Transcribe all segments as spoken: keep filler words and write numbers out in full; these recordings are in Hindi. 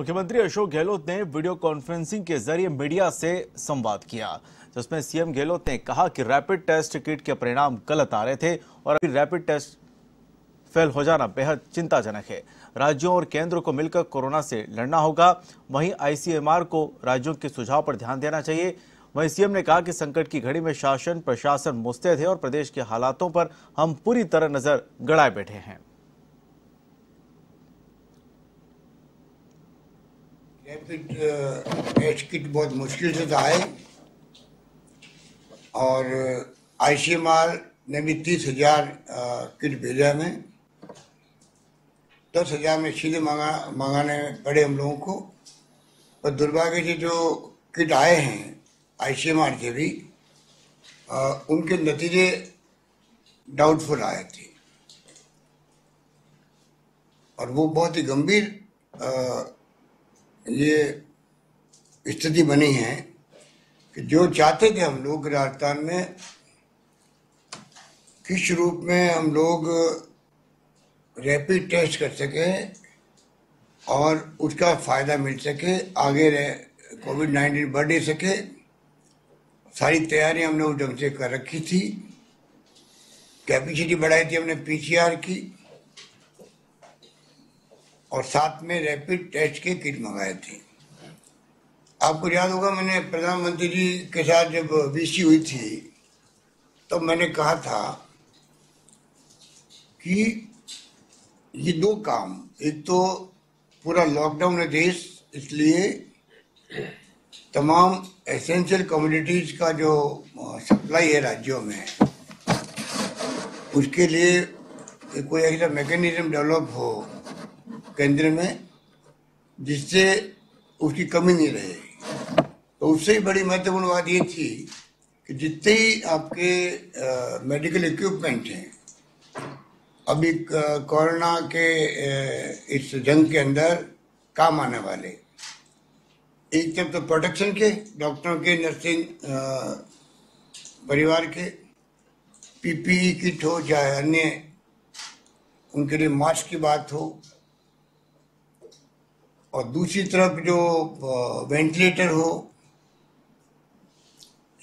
मुख्यमंत्री अशोक गहलोत ने वीडियो कॉन्फ्रेंसिंग के जरिए मीडिया से संवाद किया, जिसमें सीएम गहलोत ने कहा कि रैपिड टेस्ट किट के परिणाम गलत आ रहे थे और अभी रैपिड टेस्ट फेल हो जाना बेहद चिंताजनक है। राज्यों और केंद्र को मिलकर कोरोना से लड़ना होगा। वहीं आई सी एम आर को राज्यों के सुझाव पर ध्यान देना चाहिए। वहीं सीएम ने कहा कि संकट की घड़ी में शासन प्रशासन मुस्तैद है और प्रदेश के हालातों पर हम पूरी तरह नजर गड़ाए बैठे हैं। रैपिड टेस्ट किट बहुत मुश्किल से आए और आई सी एम आर ने भी तीस हजार किट भेजा में दस हजार में सीधे मांगा मांगाने पड़े हम लोगों को। और दुर्भाग्य से जो किट आए हैं आई सी एम आर के भी आ, उनके नतीजे डाउटफुल आए थे और वो बहुत ही गंभीर आ, ये स्थिति बनी है कि जो चाहते थे हम लोग राजस्थान में किस रूप में हम लोग रैपिड टेस्ट कर सके और उसका फायदा मिल सके, आगे कोविड नाइन्टीन बढ़ नहीं सके, सारी तैयारियां हम लोग ढंग से कर रखी थी। कैपेसिटी बढ़ाई थी हमने पी सी आर की और साथ में रैपिड टेस्ट के किट मंगाए थे। आपको याद होगा मैंने प्रधानमंत्री जी के साथ जब वी सी हुई थी तब तो मैंने कहा था कि ये दो काम, एक तो पूरा लॉकडाउन है देश, इसलिए तमाम एसेंशियल कमोडिटीज का जो सप्लाई है राज्यों में उसके लिए कोई ऐसा मैकेनिज्म डेवलप हो केंद्र में जिससे उसकी कमी नहीं रहे। तो उससे ही बड़ी महत्वपूर्ण बात ये थी कि जितने ही आपके आ, मेडिकल इक्विपमेंट हैं अभी कोरोना के आ, इस जंग के अंदर काम आने वाले, एक तरफ तो प्रोटेक्शन के डॉक्टरों के, नर्सिंग परिवार के, पी पी ई किट हो चाहे अन्य, उनके लिए मास्क की बात हो, और दूसरी तरफ जो वेंटिलेटर हो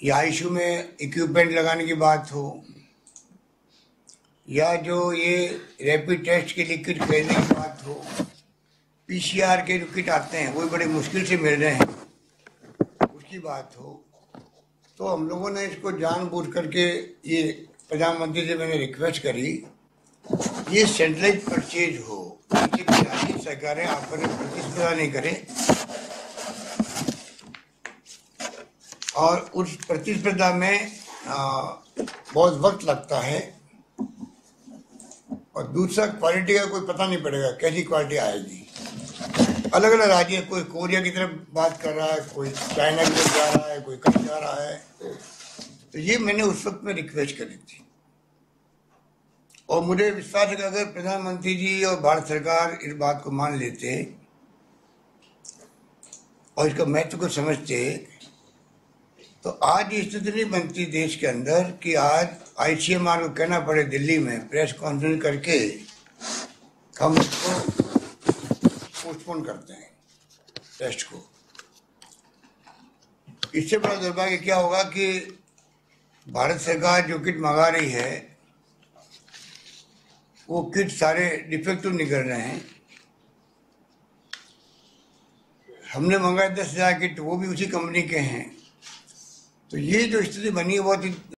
या आईसीयू में इक्विपमेंट लगाने की बात हो या जो ये रैपिड टेस्ट के लिए किट खरीदने की बात हो, पी सी आर के जो किट आते हैं वो बड़े मुश्किल से मिल रहे हैं उसकी बात हो। तो हम लोगों ने इसको जानबूझ करके ये प्रधानमंत्री से मैंने रिक्वेस्ट करी ये सेंट्रलाइज परचेज हो, सरकारें आप पर प्रतिस्पर्धा नहीं करें और उस प्रतिस्पर्धा में आ, बहुत वक्त लगता है। और दूसरा क्वालिटी का कोई पता नहीं पड़ेगा कैसी क्वालिटी आएगी, अलग अलग राज्य, कोई कोरिया की तरफ बात कर रहा है, कोई चाइना की तरफ जा रहा है, कोई कहीं जा रहा है। तो ये मैंने उस वक्त में रिक्वेस्ट करी थी और मुझे विश्वास है कि अगर प्रधानमंत्री जी और भारत सरकार इस बात को मान लेते और इसका महत्व को समझते तो आज ये स्थिति नहीं बनती देश के अंदर कि आज आई सी एम आर को कहना पड़े दिल्ली में प्रेस कॉन्फ्रेंस करके हम इसको पोस्टपोन करते हैं टेस्ट को। इससे बड़ा दुर्भाग्य क्या होगा कि भारत सरकार जो किट मंगा रही है वो किट सारे डिफेक्टिव निकल रहे हैं। हमने मंगाए दस हजार किट, वो भी उसी कंपनी के हैं। तो ये जो स्थिति बनी है बहुत ही